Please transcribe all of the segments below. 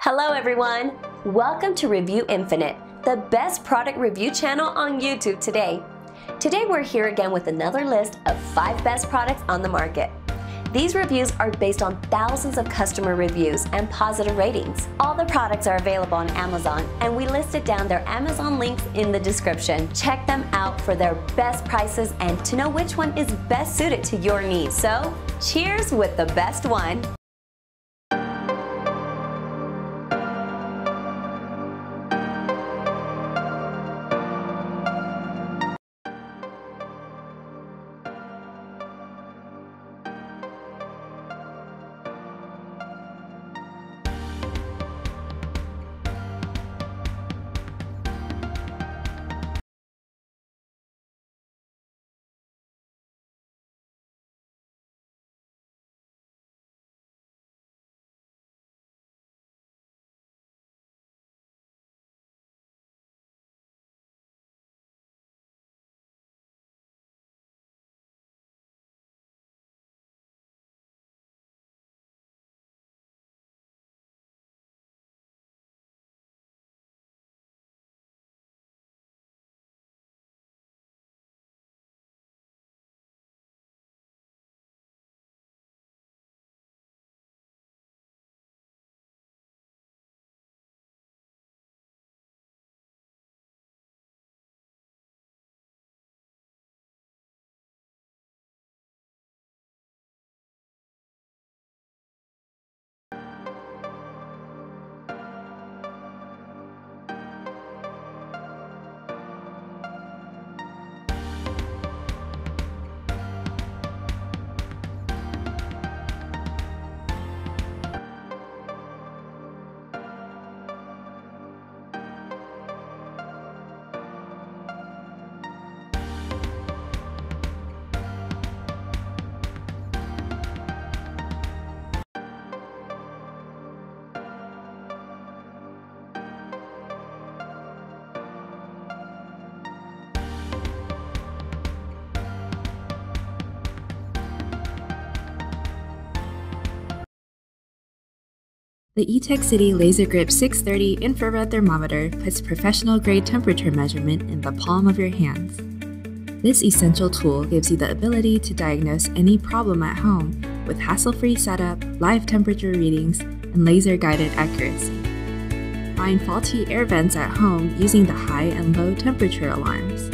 Hello everyone! Welcome to Review Infinite, the best product review channel on YouTube today. Today we're here again with another list of 5 best products on the market. These reviews are based on thousands of customer reviews and positive ratings. All the products are available on Amazon, and we listed down their Amazon links in the description. Check them out for their best prices and to know which one is best suited to your needs. So, cheers with the best one! The Etekcity LaserGrip 630 infrared thermometer puts professional-grade temperature measurement in the palm of your hands. This essential tool gives you the ability to diagnose any problem at home with hassle-free setup, live temperature readings, and laser-guided accuracy. Find faulty air vents at home using the high and low temperature alarms.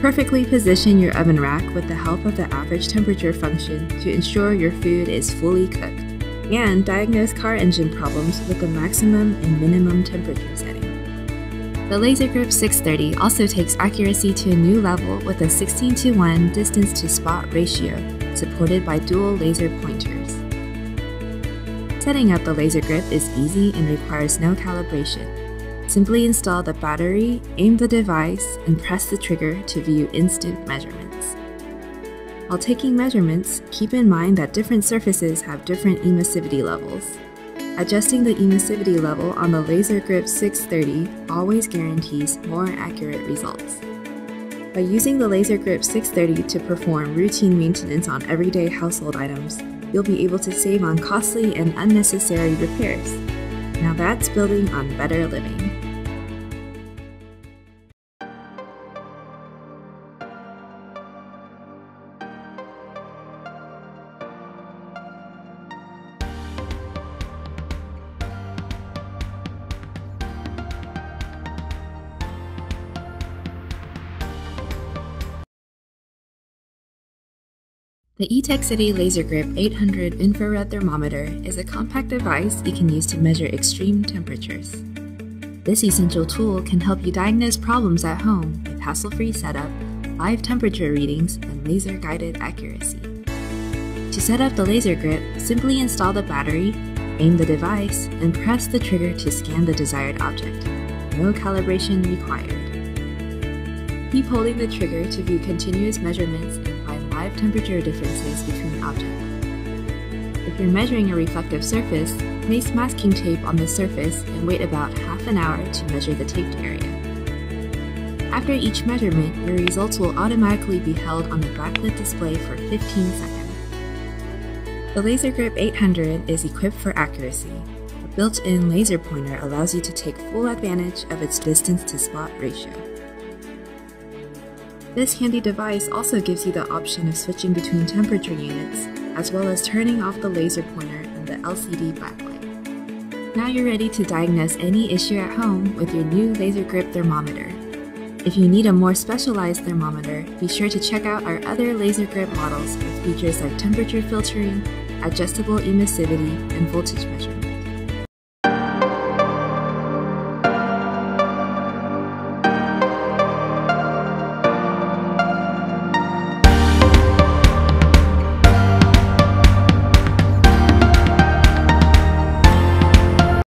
Perfectly position your oven rack with the help of the average temperature function to ensure your food is fully cooked. And diagnose car engine problems with the maximum and minimum temperature setting. The LaserGrip 630 also takes accuracy to a new level with a 16:1 distance to spot ratio, supported by dual laser pointers. Setting up the LaserGrip is easy and requires no calibration. Simply install the battery, aim the device, and press the trigger to view instant measurements. While taking measurements, keep in mind that different surfaces have different emissivity levels. Adjusting the emissivity level on the LaserGrip 630 always guarantees more accurate results. By using the LaserGrip 630 to perform routine maintenance on everyday household items, you'll be able to save on costly and unnecessary repairs. Now that's building on better living. The Etekcity LaserGrip 800 infrared thermometer is a compact device you can use to measure extreme temperatures. This essential tool can help you diagnose problems at home with hassle-free setup, live temperature readings, and laser-guided accuracy. To set up the LaserGrip, simply install the battery, aim the device, and press the trigger to scan the desired object. No calibration required. Keep holding the trigger to view continuous measurements and find live temperature differences between objects. If you're measuring a reflective surface, place masking tape on the surface and wait about half an hour to measure the taped area. After each measurement, your results will automatically be held on the backlit display for 15 seconds. The LaserGrip 800 is equipped for accuracy. A built-in laser pointer allows you to take full advantage of its distance-to-spot ratio. This handy device also gives you the option of switching between temperature units, as well as turning off the laser pointer and the LCD backlight. Now you're ready to diagnose any issue at home with your new LaserGrip thermometer. If you need a more specialized thermometer, be sure to check out our other LaserGrip models with features like temperature filtering, adjustable emissivity, and voltage measurement.